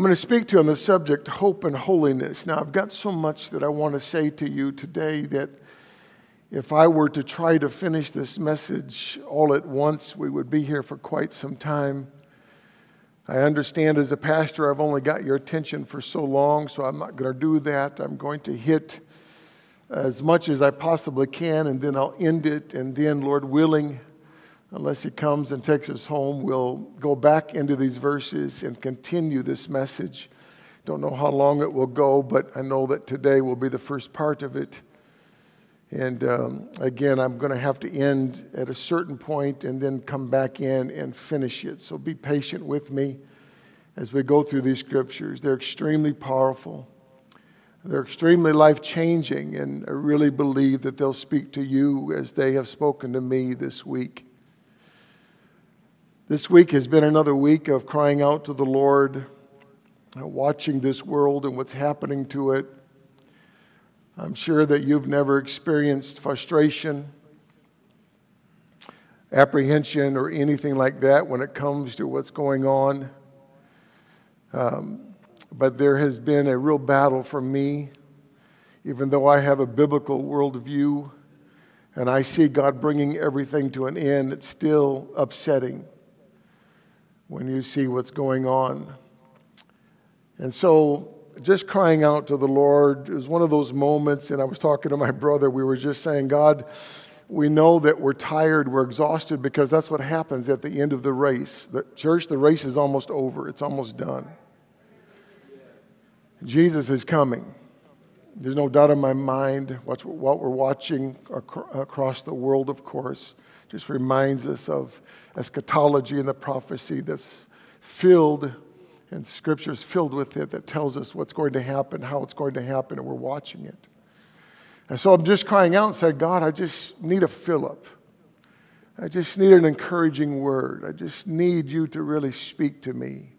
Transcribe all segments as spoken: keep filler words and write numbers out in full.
I'm going to speak to you on the subject, hope and holiness. Now, I've got so much that I want to say to you today that if I were to try to finish this message all at once, we would be here for quite some time. I understand as a pastor, I've only got your attention for so long, so I'm not going to do that. I'm going to hit as much as I possibly can, and then I'll end it, and then, Lord willing, unless He comes and takes us home, we'll go back into these verses and continue this message. Don't know how long it will go, but I know that today will be the first part of it. And um, again, I'm going to have to end at a certain point and then come back in and finish it. So be patient with me as we go through these scriptures. They're extremely powerful. They're extremely life-changing, and I really believe that they'll speak to you as they have spoken to me this week. This week has been another week of crying out to the Lord, watching this world and what's happening to it. I'm sure that you've never experienced frustration, apprehension, or anything like that when it comes to what's going on. Um, but there has been a real battle for me, even though I have a biblical worldview and I see God bringing everything to an end, it's still upsetting when you see what's going on. And so, just crying out to the Lord, it was one of those moments, and I was talking to my brother, we were just saying, God, we know that we're tired, we're exhausted, because that's what happens at the end of the race. The church, the race is almost over. It's almost done. Jesus is coming. There's no doubt in my mind. What we're watching across the world, of course, just reminds us of eschatology and the prophecy that's filled and Scripture's filled with it that tells us what's going to happen, how it's going to happen, and we're watching it. And so I'm just crying out and saying, God, I just need a fill-up. I just need an encouraging word. I just need you to really speak to me.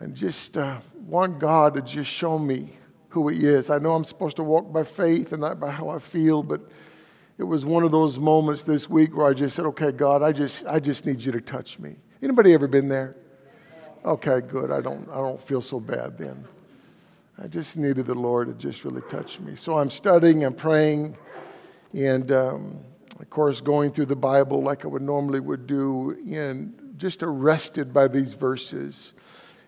And just uh, want God to just show me who He is. I know I'm supposed to walk by faith and not by how I feel, but it was one of those moments this week where I just said, okay, God, I just I just need you to touch me. Anybody ever been there? Okay, good. I don't I don't feel so bad then. I just needed the Lord to just really touch me. So I'm studying, I'm praying, and um, of course going through the Bible like I would normally would do, and just arrested by these verses.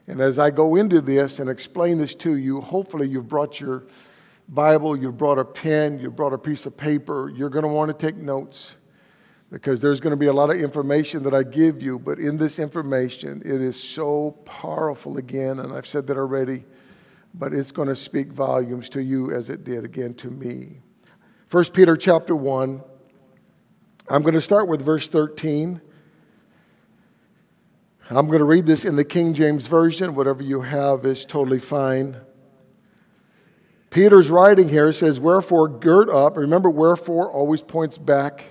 And as I go into this and explain this to you, hopefully you've brought your Bible, you've brought a pen, you've brought a piece of paper. You're going to want to take notes because there's going to be a lot of information that I give you. But in this information, it is so powerful again, and I've said that already, but it's going to speak volumes to you as it did again to me. First Peter chapter one, I'm going to start with verse thirteen. I'm going to read this in the King James Version. Whatever you have is totally fine. Peter's writing here says, wherefore, gird up. Remember, wherefore always points back.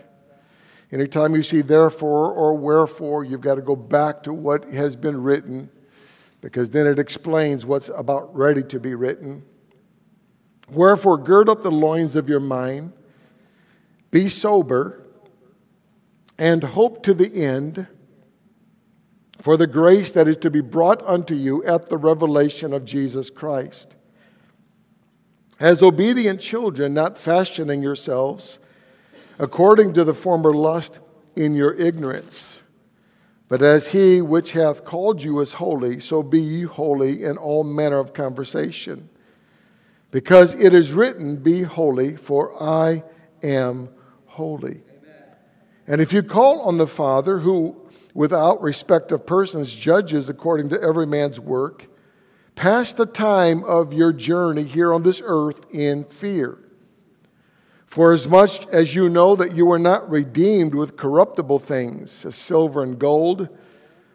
Anytime you see therefore or wherefore, you've got to go back to what has been written, because then it explains what's about ready to be written. Wherefore, gird up the loins of your mind, be sober, and hope to the end for the grace that is to be brought unto you at the revelation of Jesus Christ. As obedient children, not fashioning yourselves according to the former lust in your ignorance, but as He which hath called you is holy, so be ye holy in all manner of conversation. Because it is written, be holy, for I am holy. Amen. And if you call on the Father, who without respect of persons judges according to every man's work, pass the time of your journey here on this earth in fear. For as much as you know that you were not redeemed with corruptible things, as silver and gold,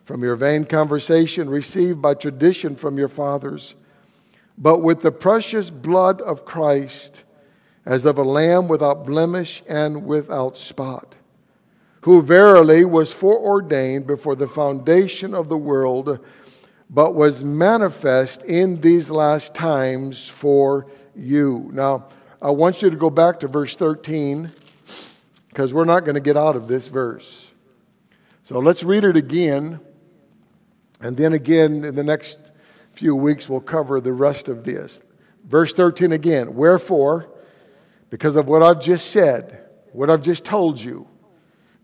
from your vain conversation received by tradition from your fathers, but with the precious blood of Christ, as of a lamb without blemish and without spot, who verily was foreordained before the foundation of the world, but was manifest in these last times for you. Now, I want you to go back to verse thirteen, because we're not going to get out of this verse. So let's read it again, and then again in the next few weeks, we'll cover the rest of this. Verse thirteen again, wherefore, because of what I've just said, what I've just told you,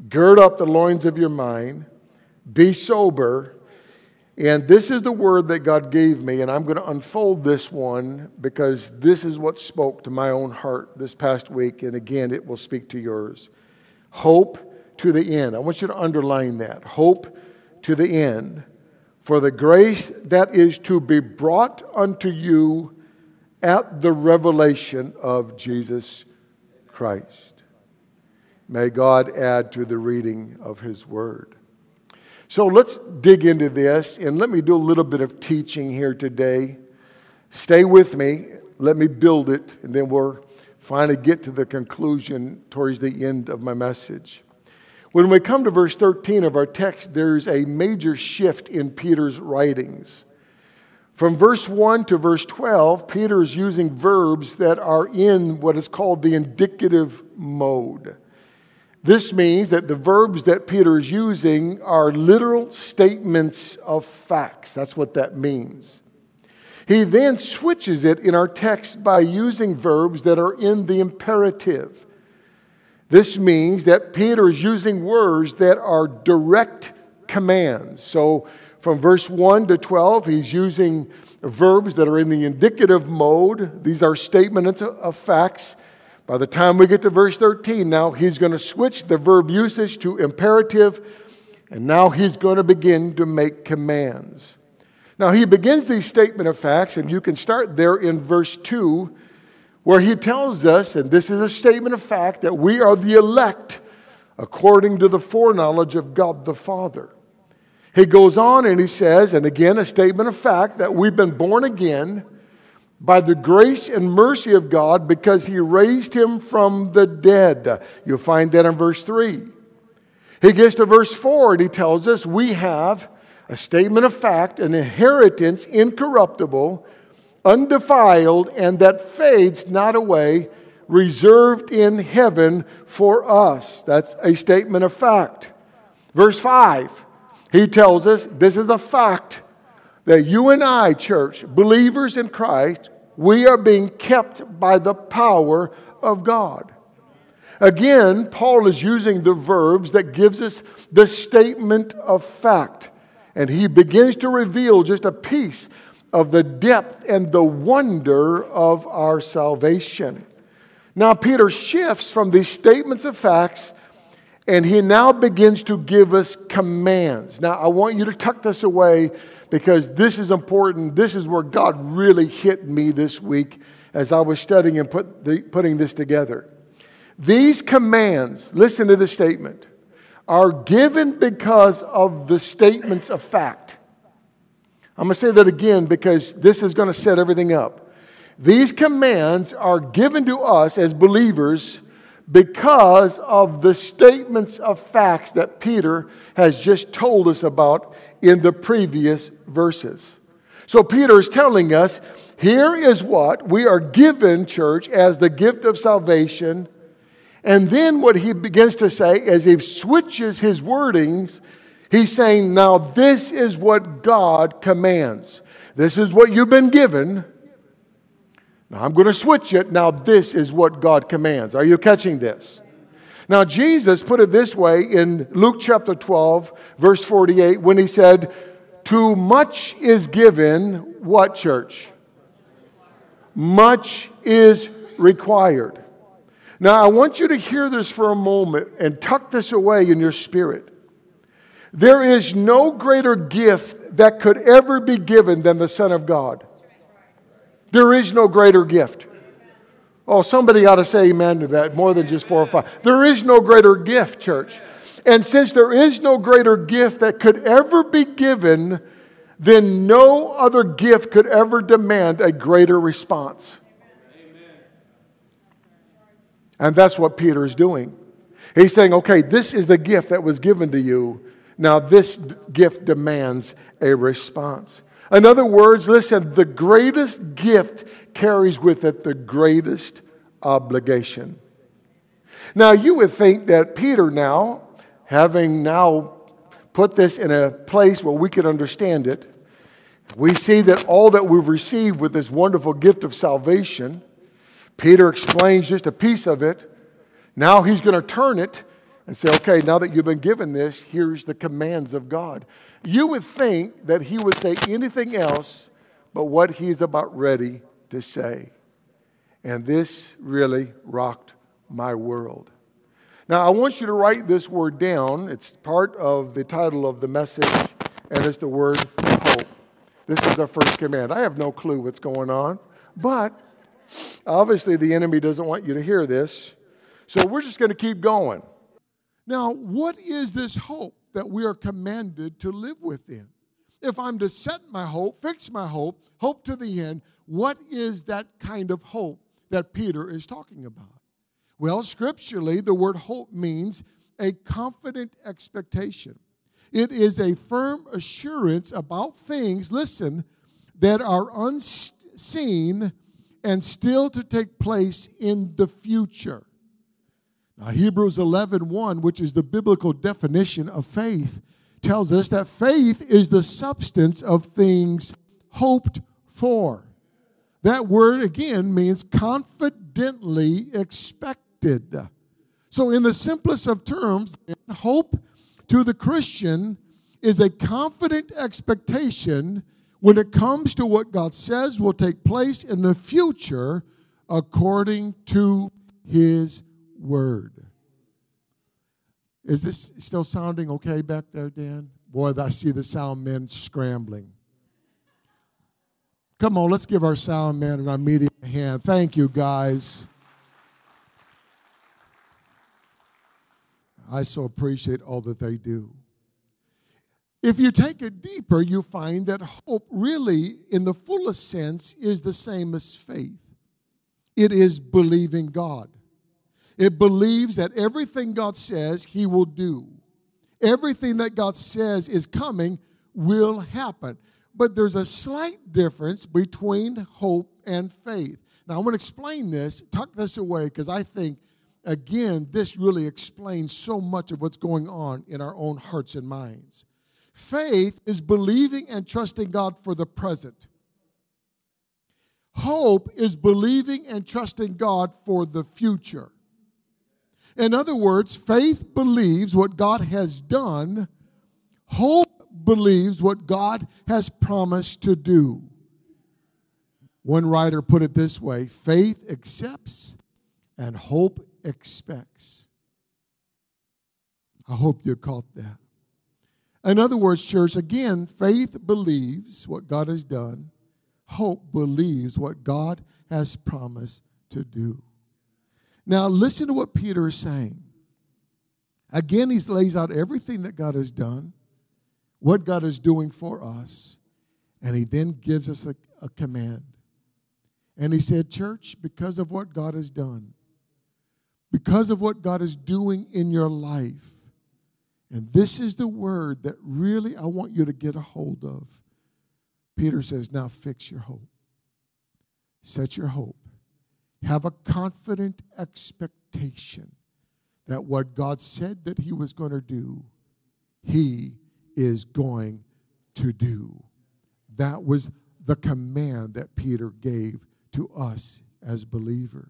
gird up the loins of your mind, be sober. And this is the word that God gave me, and I'm going to unfold this one because this is what spoke to my own heart this past week, and again, it will speak to yours. Hope to the end. I want you to underline that. Hope to the end. For the grace that is to be brought unto you at the revelation of Jesus Christ. May God add to the reading of His word. So let's dig into this, and let me do a little bit of teaching here today. Stay with me. Let me build it, and then we'll finally get to the conclusion towards the end of my message. When we come to verse thirteen of our text, there's a major shift in Peter's writings. From verse one to verse twelve, Peter is using verbs that are in what is called the indicative mode. This means that the verbs that Peter is using are literal statements of facts. That's what that means. He then switches it in our text by using verbs that are in the imperative. This means that Peter is using words that are direct commands. So, from verse one to twelve, he's using verbs that are in the indicative mode. These are statements of facts. By the time we get to verse thirteen, now he's going to switch the verb usage to imperative, and now he's going to begin to make commands. Now, he begins these statement of facts, and you can start there in verse two, where he tells us, and this is a statement of fact, that we are the elect according to the foreknowledge of God the Father. He goes on and he says, and again, a statement of fact, that we've been born again by the grace and mercy of God because He raised Him from the dead. You'll find that in verse three. He gets to verse four and he tells us we have a statement of fact, an inheritance incorruptible, undefiled, and that fades not away, reserved in heaven for us. That's a statement of fact. Verse five. He tells us this is a fact that you and I, church, believers in Christ, we are being kept by the power of God. Again, Paul is using the verbs that gives us the statement of fact. And he begins to reveal just a piece of the depth and the wonder of our salvation. Now, Peter shifts from these statements of facts, and he now begins to give us commands. Now, I want you to tuck this away because this is important. This is where God really hit me this week as I was studying and put the, putting this together. These commands, listen to this statement, are given because of the statements of fact. I'm going to say that again because this is going to set everything up. These commands are given to us as believers because of the statements of facts that Peter has just told us about in the previous verses. So Peter is telling us, here is what we are given, church, as the gift of salvation. And then what he begins to say as he switches his wordings, he's saying, now this is what God commands. This is what you've been given. Now, I'm going to switch it. Now, this is what God commands. Are you catching this? Now, Jesus put it this way in Luke chapter twelve, verse forty-eight, when he said, too much is given, what, church? Much is required. Now, I want you to hear this for a moment and tuck this away in your spirit. There is no greater gift that could ever be given than the Son of God. There is no greater gift. Oh, somebody ought to say amen to that, more than just four or five. There is no greater gift, church. And since there is no greater gift that could ever be given, then no other gift could ever demand a greater response. And that's what Peter is doing. He's saying, okay, this is the gift that was given to you. Now, this gift demands a response. In other words, listen, the greatest gift carries with it the greatest obligation. Now, you would think that Peter now, having now put this in a place where we could understand it, we see that all that we've received with this wonderful gift of salvation, Peter explains just a piece of it. Now he's going to turn it and say, okay, now that you've been given this, here's the commands of God. You would think that he would say anything else but what he's about ready to say. And this really rocked my world. Now, I want you to write this word down. It's part of the title of the message, and it's the word hope. This is the first command. I have no clue what's going on, but obviously the enemy doesn't want you to hear this. So we're just going to keep going. Now, what is this hope that we are commanded to live within? If I'm to set my hope, fix my hope, hope to the end, what is that kind of hope that Peter is talking about? Well, scripturally, the word hope means a confident expectation. It is a firm assurance about things, listen, that are unseen and still to take place in the future. Now, Hebrews eleven one, which is the biblical definition of faith, tells us that faith is the substance of things hoped for. That word, again, means confidently expected. So in the simplest of terms, hope to the Christian is a confident expectation when it comes to what God says will take place in the future according to His Word. Is this still sounding okay back there, Dan? Boy, I see the sound men scrambling. Come on, let's give our sound man an immediate hand. Thank you, guys. I so appreciate all that they do. If you take it deeper, you find that hope really, in the fullest sense, is the same as faith. It is believing God. It believes that everything God says, He will do. Everything that God says is coming will happen. But there's a slight difference between hope and faith. Now, I want to explain this, tuck this away, because I think, again, this really explains so much of what's going on in our own hearts and minds. Faith is believing and trusting God for the present. Hope is believing and trusting God for the future. In other words, faith believes what God has done. Hope believes what God has promised to do. One writer put it this way, faith accepts and hope expects. I hope you caught that. In other words, church, again, faith believes what God has done. Hope believes what God has promised to do. Now, listen to what Peter is saying. Again, he lays out everything that God has done, what God is doing for us, and he then gives us a, a command. And he said, church, because of what God has done, because of what God is doing in your life, and this is the word that really I want you to get a hold of. Peter says, now fix your hope. Set your hope. Have a confident expectation that what God said that he was going to do, he is going to do. That was the command that Peter gave to us as believers.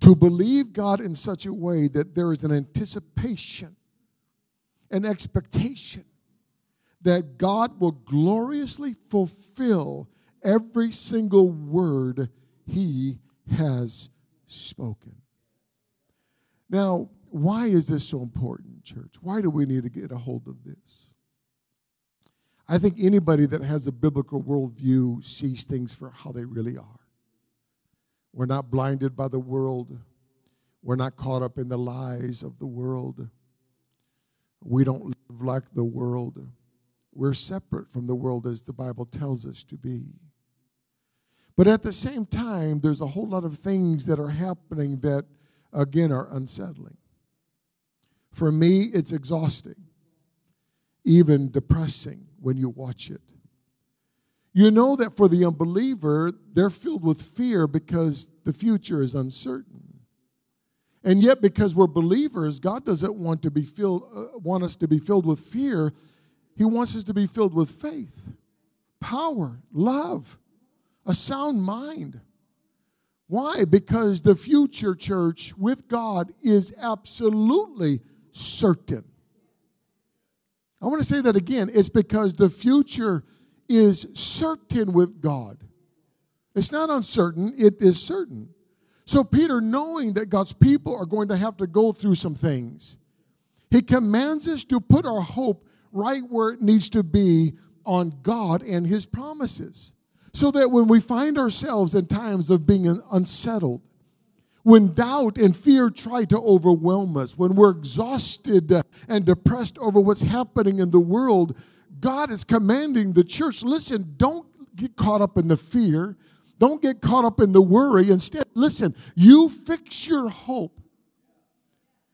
To believe God in such a way that there is an anticipation, an expectation that God will gloriously fulfill every single word he has spoken. Now, why is this so important, church? Why do we need to get a hold of this? I think anybody that has a biblical worldview sees things for how they really are. We're not blinded by the world. We're not caught up in the lies of the world. We don't live like the world. We're separate from the world as the Bible tells us to be. But at the same time, there's a whole lot of things that are happening that, again, are unsettling. For me, it's exhausting, even depressing when you watch it. You know that for the unbeliever, they're filled with fear because the future is uncertain. And yet, because we're believers, God doesn't want to be filled, uh, want us to be filled with fear. He wants us to be filled with faith. power, love, a sound mind. Why? Because the future, church, with God is absolutely certain. I want to say that again. It's because the future is certain with God. It's not uncertain. It is certain. So Peter, knowing that God's people are going to have to go through some things, he commands us to put our hope right where it needs to be on God and His promises. So that when we find ourselves in times of being unsettled, when doubt and fear try to overwhelm us, when we're exhausted and depressed over what's happening in the world, God is commanding the church, listen, don't get caught up in the fear. Don't get caught up in the worry. Instead, listen, you fix your hope.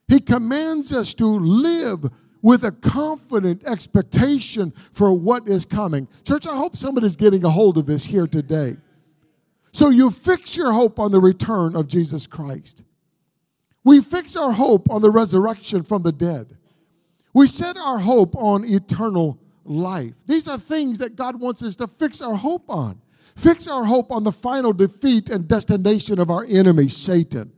He commands us to live with a confident expectation for what is coming. Church, I hope somebody's getting a hold of this here today. So you fix your hope on the return of Jesus Christ. We fix our hope on the resurrection from the dead. We set our hope on eternal life. These are things that God wants us to fix our hope on. Fix our hope on the final defeat and destination of our enemy, Satan.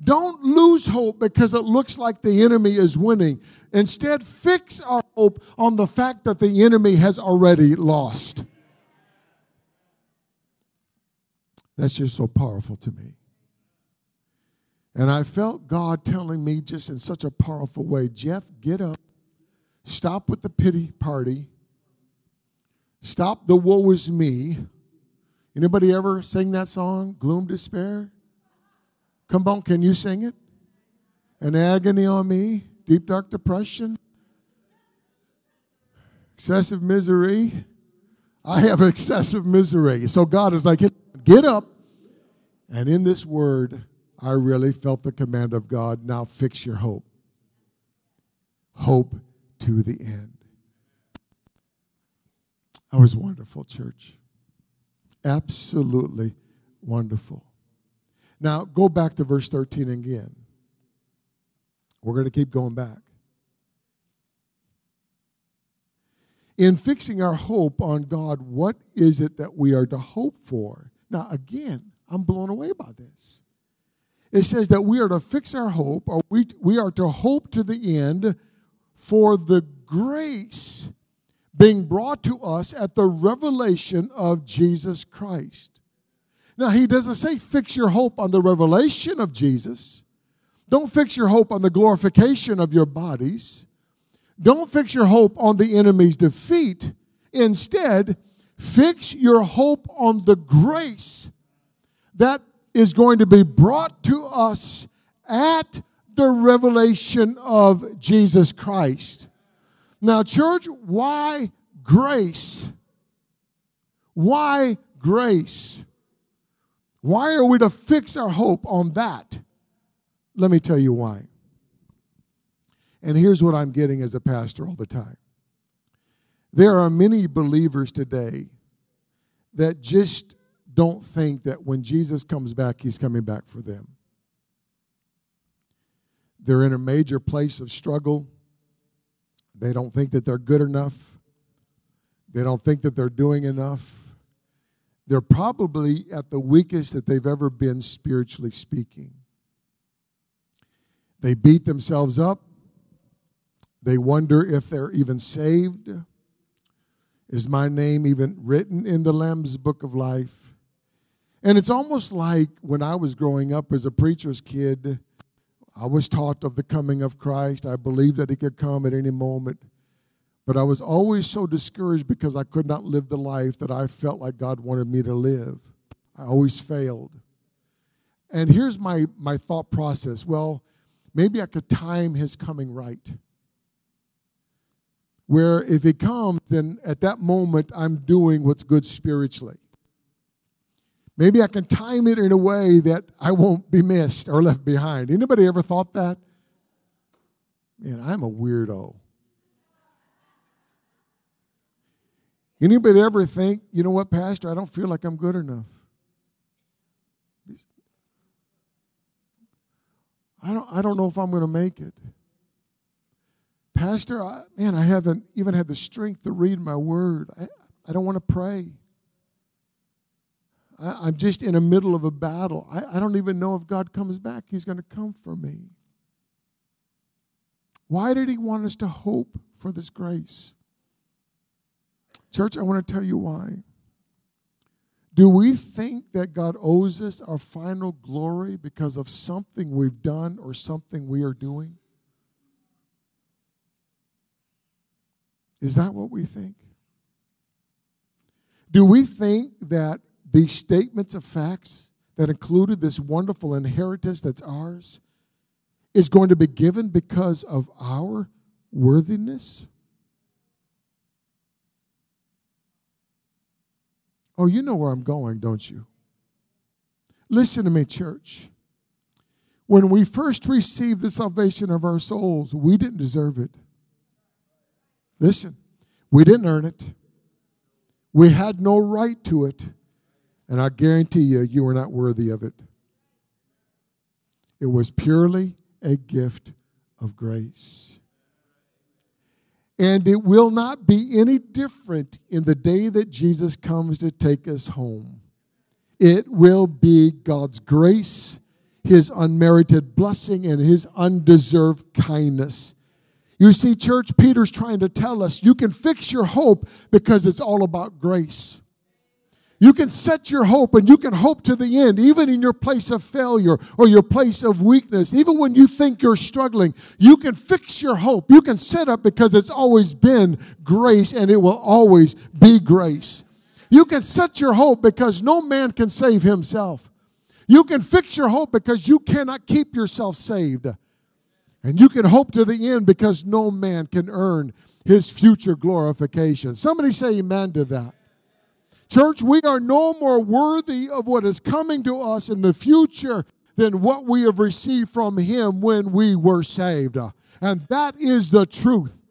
Don't lose hope because it looks like the enemy is winning. Instead, fix our hope on the fact that the enemy has already lost. That's just so powerful to me. And I felt God telling me just in such a powerful way, Jeff, get up. Stop with the pity party. Stop the woe is me. Anybody ever sing that song, Gloom, Despair? Come on, can you sing it? An agony on me, deep dark depression, excessive misery. I have excessive misery. So God is like, get up. And in this word, I really felt the command of God, now fix your hope. Hope to the end. That was wonderful, church. Absolutely wonderful. Now, go back to verse thirteen again. We're going to keep going back. In fixing our hope on God, what is it that we are to hope for? Now, again, I'm blown away by this. It says that we are to fix our hope, or we, we are to hope to the end for the grace being brought to us at the revelation of Jesus Christ. Now, he doesn't say fix your hope on the revelation of Jesus. Don't fix your hope on the glorification of your bodies. Don't fix your hope on the enemy's defeat. Instead, fix your hope on the grace that is going to be brought to us at the revelation of Jesus Christ. Now, church, why grace? Why grace? Why are we to fix our hope on that? Let me tell you why. And here's what I'm getting as a pastor all the time. There are many believers today that just don't think that when Jesus comes back, he's coming back for them. They're in a major place of struggle. They don't think that they're good enough. They don't think that they're doing enough. They're probably at the weakest that they've ever been spiritually speaking. They beat themselves up. They wonder if they're even saved. Is my name even written in the Lamb's Book of Life? And it's almost like when I was growing up as a preacher's kid, I was taught of the coming of Christ. I believed that he could come at any moment. But I was always so discouraged because I could not live the life that I felt like God wanted me to live. I always failed. And here's my, my thought process. Well, maybe I could time his coming right. Where if he comes, then at that moment, I'm doing what's good spiritually. Maybe I can time it in a way that I won't be missed or left behind. Anybody ever thought that? Man, I'm a weirdo. Anybody ever think, you know what, Pastor, I don't feel like I'm good enough. I don't, I don't know if I'm going to make it. Pastor, I, man, I haven't even had the strength to read my word. I, I don't want to pray. I, I'm just in the middle of a battle. I, I don't even know if God comes back. He's going to come for me. Why did he want us to hope for this grace? Church, I want to tell you why. Do we think that God owes us our final glory because of something we've done or something we are doing? Is that what we think? Do we think that these statements of facts that included this wonderful inheritance that's ours is going to be given because of our worthiness? Oh, you know where I'm going, don't you? Listen to me, church. When we first received the salvation of our souls, we didn't deserve it. Listen, we didn't earn it. We had no right to it. And I guarantee you, you were not worthy of it. It was purely a gift of grace. And it will not be any different in the day that Jesus comes to take us home. It will be God's grace, his unmerited blessing, and his undeserved kindness. You see, church, Peter's trying to tell us you can fix your hope because it's all about grace. You can set your hope and you can hope to the end, even in your place of failure or your place of weakness. Even when you think you're struggling, you can fix your hope. You can set up because it's always been grace and it will always be grace. You can set your hope because no man can save himself. You can fix your hope because you cannot keep yourself saved. And you can hope to the end because no man can earn his future glorification. Somebody say amen to that. Church, we are no more worthy of what is coming to us in the future than what we have received from him when we were saved. And that is the truth.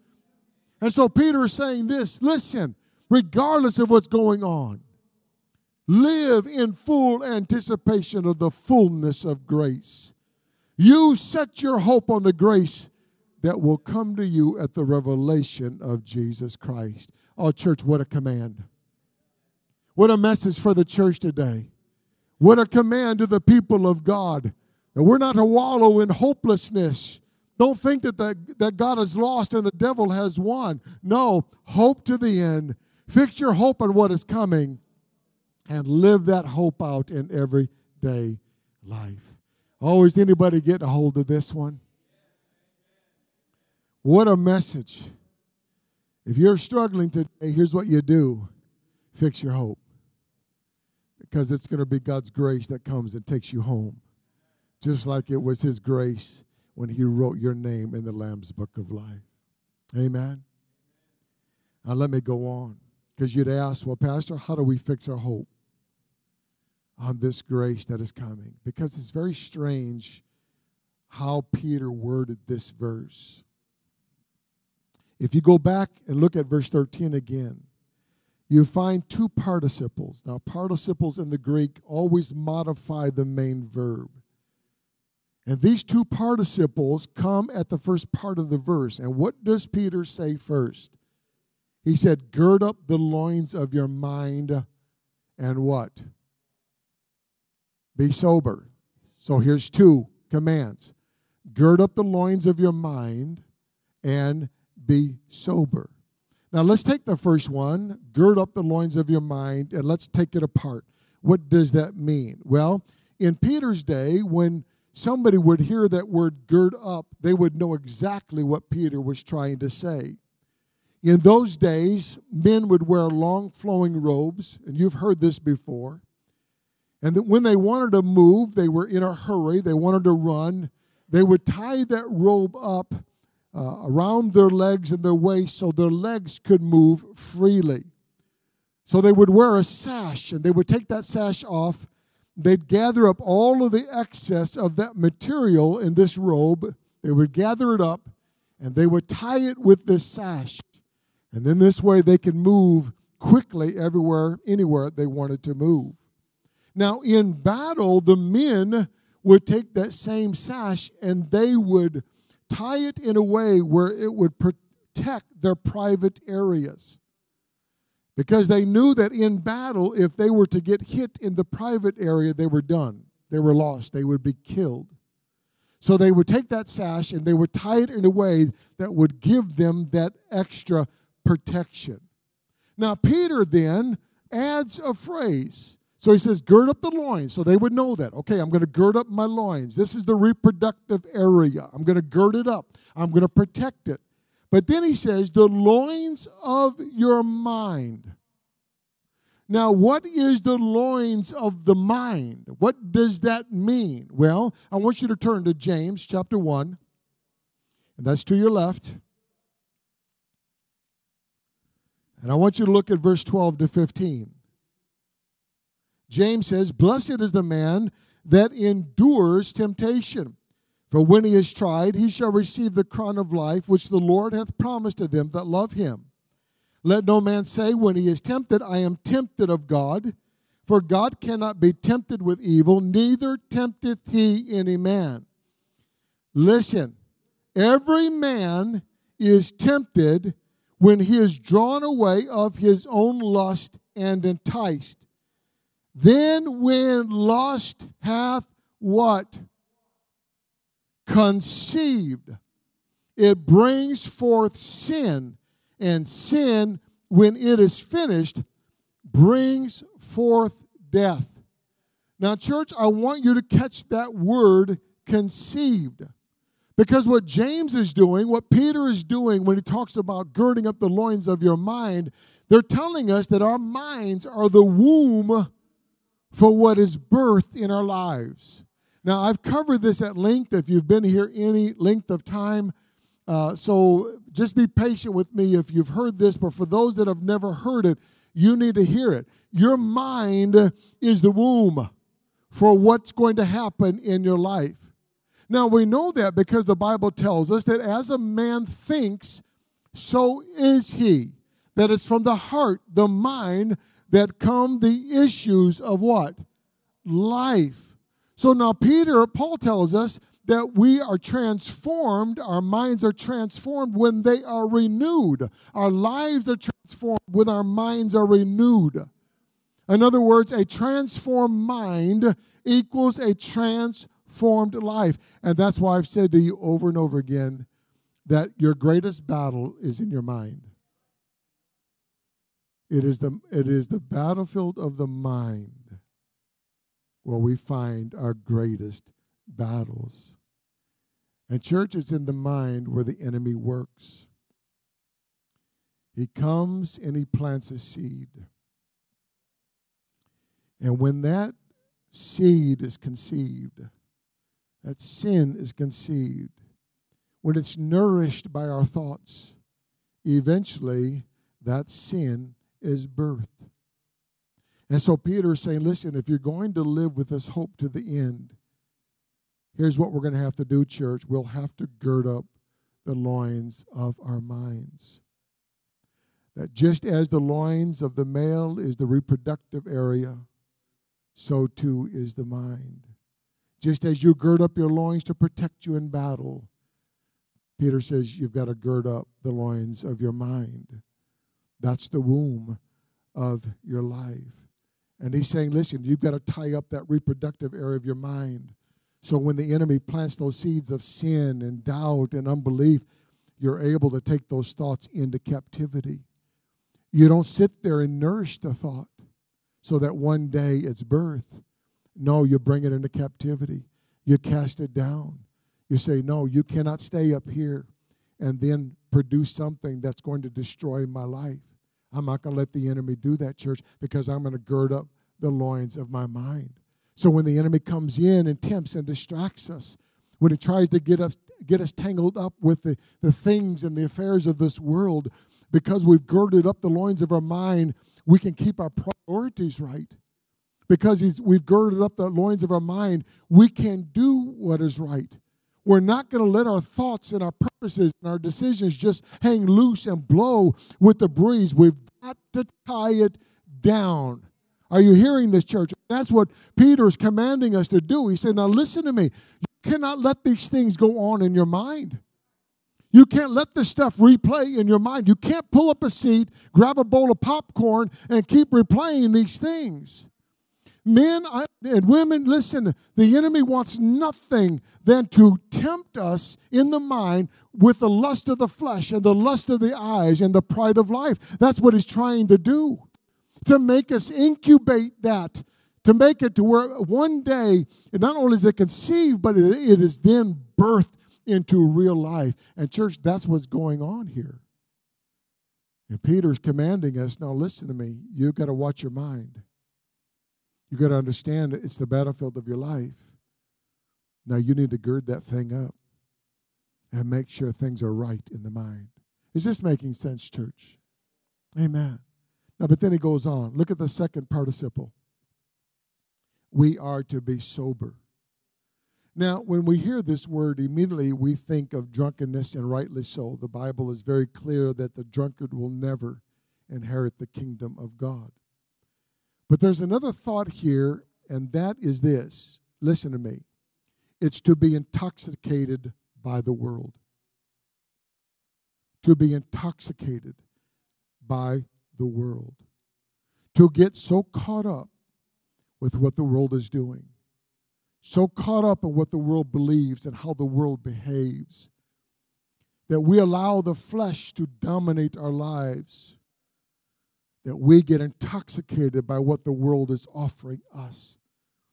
And so Peter is saying this, listen, regardless of what's going on, live in full anticipation of the fullness of grace. You set your hope on the grace that will come to you at the revelation of Jesus Christ. Oh, church, what a command. What a message for the church today. What a command to the people of God. That we're not to wallow in hopelessness. Don't think that, the, that God is lost and the devil has won. No, hope to the end. Fix your hope on what is coming and live that hope out in everyday life. Oh, is anybody getting a hold of this one? What a message. If you're struggling today, here's what you do. Fix your hope. Because it's going to be God's grace that comes and takes you home, just like it was his grace when he wrote your name in the Lamb's Book of Life. Amen? Now let me go on, because you'd ask, well, Pastor, how do we fix our hope on this grace that is coming? Because it's very strange how Peter worded this verse. If you go back and look at verse thirteen again, you find two participles. Now, participles in the Greek always modify the main verb. And these two participles come at the first part of the verse. And what does Peter say first? He said, gird up the loins of your mind and what? Be sober. So here's two commands. Gird up the loins of your mind and be sober. Now, let's take the first one, gird up the loins of your mind, and let's take it apart. What does that mean? Well, in Peter's day, when somebody would hear that word gird up, they would know exactly what Peter was trying to say. In those days, men would wear long flowing robes, and you've heard this before. And that when they wanted to move, they were in a hurry, they wanted to run, they would tie that robe up Uh, around their legs and their waist so their legs could move freely. So they would wear a sash, and they would take that sash off. They'd gather up all of the excess of that material in this robe. They would gather it up, and they would tie it with this sash. And then this way they could move quickly everywhere, anywhere they wanted to move. Now, in battle, the men would take that same sash, and they would tie it in a way where it would protect their private areas. because they knew that in battle, if they were to get hit in the private area, they were done. They were lost. They would be killed. So they would take that sash and they would tie it in a way that would give them that extra protection. Now, Peter then adds a phrase. So he says, gird up the loins. So they would know that. Okay, I'm going to gird up my loins. This is the reproductive area. I'm going to gird it up. I'm going to protect it. But then he says, the loins of your mind. Now, what is the loins of the mind? What does that mean? Well, I want you to turn to James chapter one, and that's to your left. And I want you to look at verse twelve to fifteen. James says, blessed is the man that endures temptation, for when he is tried, he shall receive the crown of life, which the Lord hath promised to them that love him. Let no man say when he is tempted, I am tempted of God, for God cannot be tempted with evil, neither tempteth he any man. Listen, every man is tempted when he is drawn away of his own lust and enticed. Then when lust hath what? Conceived, it brings forth sin. And sin, when it is finished, brings forth death. Now, church, I want you to catch that word, conceived. Because what James is doing, what Peter is doing when he talks about girding up the loins of your mind, they're telling us that our minds are the womb for what is birthed in our lives. Now, I've covered this at length if you've been here any length of time. Uh, so just be patient with me if you've heard this, but for those that have never heard it, you need to hear it. Your mind is the womb for what's going to happen in your life. Now, we know that because the Bible tells us that as a man thinks, so is he. That it's from the heart, the mind, that come the issues of what? Life. So now Peter, Paul tells us, that we are transformed, our minds are transformed when they are renewed. Our lives are transformed when our minds are renewed. In other words, a transformed mind equals a transformed life. And that's why I've said to you over and over again that your greatest battle is in your mind. It is the, it is the battlefield of the mind where we find our greatest battles. And church, is in the mind where the enemy works. He comes and he plants a seed. And when that seed is conceived, that sin is conceived, when it's nourished by our thoughts, eventually that sin is birthed. And so Peter is saying, listen, if you're going to live with this hope to the end, here's what we're going to have to do, church. We'll have to gird up the loins of our minds. That just as the loins of the male is the reproductive area, so too is the mind. Just as you gird up your loins to protect you in battle, Peter says you've got to gird up the loins of your mind. That's the womb of your life. And he's saying, listen, you've got to tie up that reproductive area of your mind. So when the enemy plants those seeds of sin and doubt and unbelief, you're able to take those thoughts into captivity. You don't sit there and nourish the thought so that one day it's birth. No, you bring it into captivity. You cast it down. You say, no, you cannot stay up here and then produce something that's going to destroy my life. I'm not going to let the enemy do that, church, because I'm going to gird up the loins of my mind. So when the enemy comes in and tempts and distracts us, when he tries to get us, get us tangled up with the, the things and the affairs of this world, because we've girded up the loins of our mind, we can keep our priorities right. Because he's, we've girded up the loins of our mind, we can do what is right. We're not going to let our thoughts and our purposes and our decisions just hang loose and blow with the breeze. We've got to tie it down. Are you hearing this, church? That's what Peter is commanding us to do. He said, now listen to me. You cannot let these things go on in your mind. You can't let this stuff replay in your mind. You can't pull up a seat, grab a bowl of popcorn, and keep replaying these things. Men and women, listen, the enemy wants nothing than to tempt us in the mind with the lust of the flesh and the lust of the eyes and the pride of life. That's what he's trying to do, to make us incubate that, to make it to where one day, not only is it conceived, but it is then birthed into real life. And church, that's what's going on here. And Peter's commanding us, now listen to me, you've got to watch your mind. You've got to understand it's the battlefield of your life. Now you need to gird that thing up and make sure things are right in the mind. Is this making sense, church? Amen. Now, but then he goes on. Look at the second participle. We are to be sober. Now, when we hear this word, immediately we think of drunkenness, and rightly so. The Bible is very clear that the drunkard will never inherit the kingdom of God. But there's another thought here, and that is this. Listen to me. It's to be intoxicated by the world. To be intoxicated by the world. To get so caught up with what the world is doing. So caught up in what the world believes and how the world behaves. That we allow the flesh to dominate our lives. That we get intoxicated by what the world is offering us.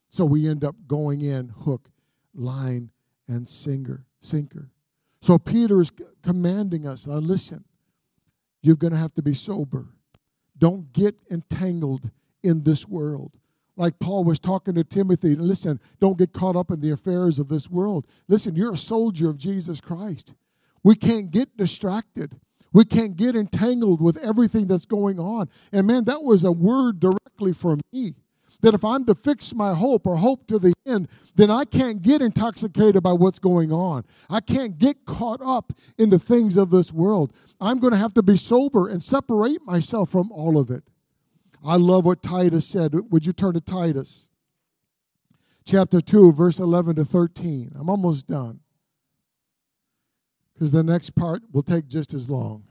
So we end up going in hook, line, and sinker. sinker. So Peter is commanding us, now listen, you're going to have to be sober. Don't get entangled in this world. Like Paul was talking to Timothy, listen, don't get caught up in the affairs of this world. Listen, you're a soldier of Jesus Christ. We can't get distracted. We can't get entangled with everything that's going on. And man, that was a word directly for me. That if I'm to fix my hope or hope to the end, then I can't get intoxicated by what's going on. I can't get caught up in the things of this world. I'm going to have to be sober and separate myself from all of it. I love what Titus said. Would you turn to Titus? Chapter two, verse eleven to thirteen. I'm almost done. Because the next part will take just as long.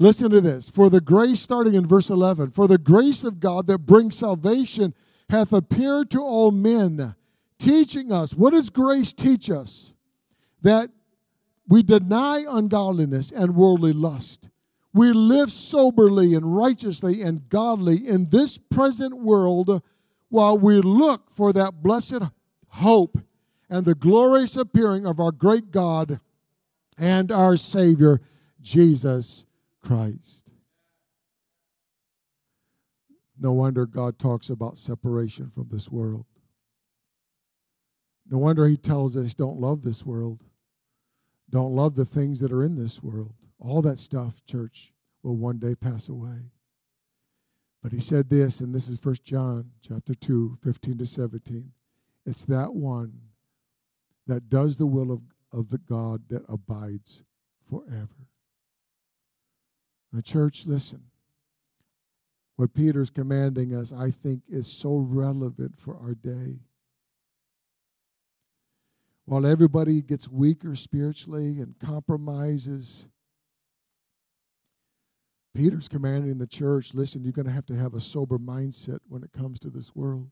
Listen to this. For the grace, starting in verse eleven, for the grace of God that brings salvation hath appeared to all men, teaching us. What does grace teach us? That we deny ungodliness and worldly lust. We live soberly and righteously and godly in this present world while we look for that blessed hope and the glorious appearing of our great God and our Savior, Jesus Christ. No wonder God talks about separation from this world. No wonder he tells us don't love this world. Don't love the things that are in this world. All that stuff, church, will one day pass away. But he said this, and this is First John chapter two, fifteen to seventeen. It's that one that does the will of, of the God that abides forever. Now, church, listen. What Peter's commanding us, I think, is so relevant for our day. While everybody gets weaker spiritually and compromises, Peter's commanding the church, listen, you're going to have to have a sober mindset when it comes to this world.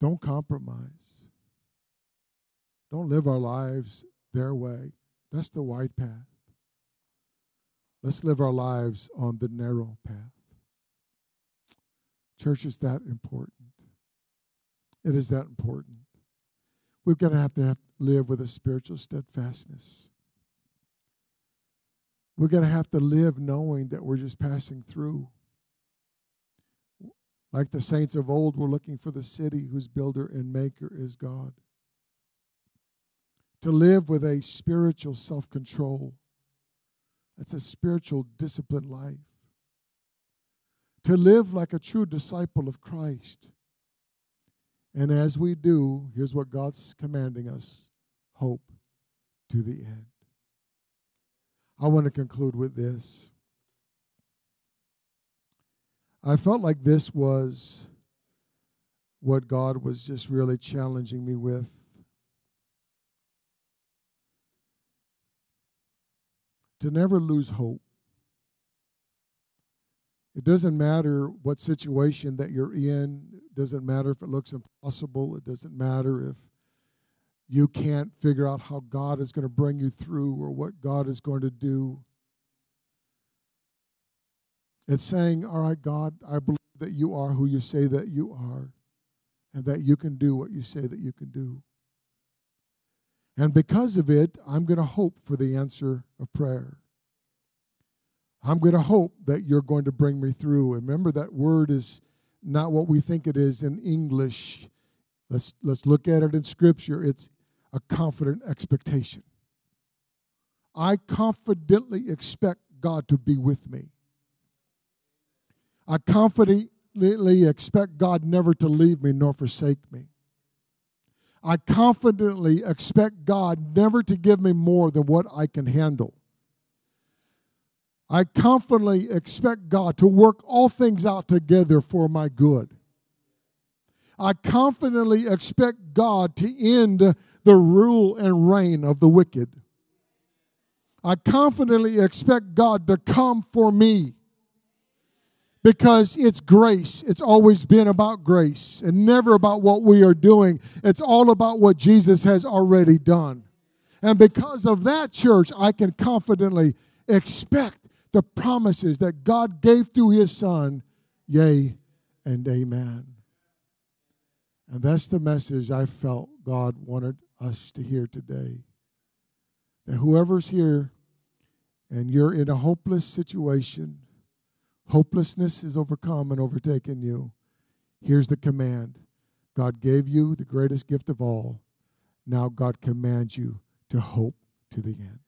Don't compromise. Don't live our lives their way. That's the wide path. Let's live our lives on the narrow path. Church is that important. It is that important. We're going to have to have, live with a spiritual steadfastness. We're going to have to live knowing that we're just passing through. Like the saints of old were looking for the city whose builder and maker is God. To live with a spiritual self-control. That's a spiritual disciplined life. To live like a true disciple of Christ. And as we do, here's what God's commanding us. Hope to the end. I want to conclude with this. I felt like this was what God was just really challenging me with. To never lose hope. It doesn't matter what situation that you're in. It doesn't matter if it looks impossible. It doesn't matter if you can't figure out how God is going to bring you through or what God is going to do. It's saying, all right, God, I believe that you are who you say that you are and that you can do what you say that you can do. And because of it, I'm going to hope for the answer of prayer. I'm going to hope that you're going to bring me through. Remember, that word is not what we think it is in English. Let's, let's look at it in Scripture. It's a confident expectation. I confidently expect God to be with me. I confidently expect God never to leave me nor forsake me. I confidently expect God never to give me more than what I can handle. I confidently expect God to work all things out together for my good. I confidently expect God to end the rule and reign of the wicked. I confidently expect God to come for me. Because it's grace. It's always been about grace and never about what we are doing. It's all about what Jesus has already done. And because of that, church, I can confidently expect the promises that God gave through His Son, yea and amen. And that's the message I felt God wanted us to hear today. That whoever's here and you're in a hopeless situation, hopelessness has overcome and overtaken you. Here's the command. God gave you the greatest gift of all. Now God commands you to hope to the end.